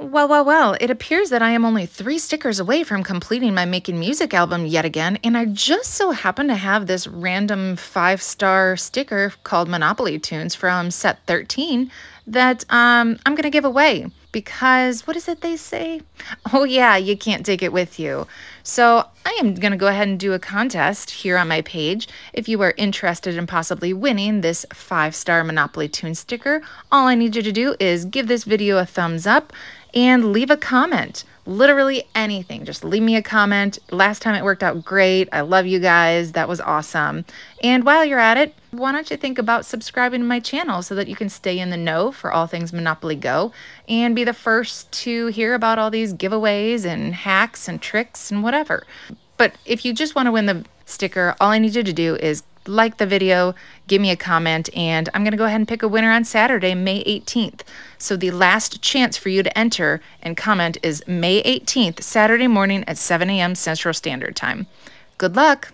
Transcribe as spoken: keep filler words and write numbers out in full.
Well, well, well, it appears that I am only three stickers away from completing my Making Music album yet again, and I just so happen to have this random five-star sticker called Monopoly Tunes from set thirteen that um, I'm going to give away because, what is it they say? Oh yeah, you can't take it with you. So I am going to go ahead and do a contest here on my page. If you are interested in possibly winning this five-star Monopoly Tunes sticker, all I need you to do is give this video a thumbs up and leave a comment. Literally anything. Just leave me a comment. Last time it worked out great. I love you guys. That was awesome. And while you're at it, why don't you think about subscribing to my channel so that you can stay in the know for all things Monopoly Go and be the first to hear about all these giveaways and hacks and tricks and whatever. But if you just want to win the sticker, all I need you to do is like the video, give me a comment, and I'm going to go ahead and pick a winner on Saturday, May eighteenth. So the last chance for you to enter and comment is May eighteenth, Saturday morning at seven A M Central Standard Time. Good luck!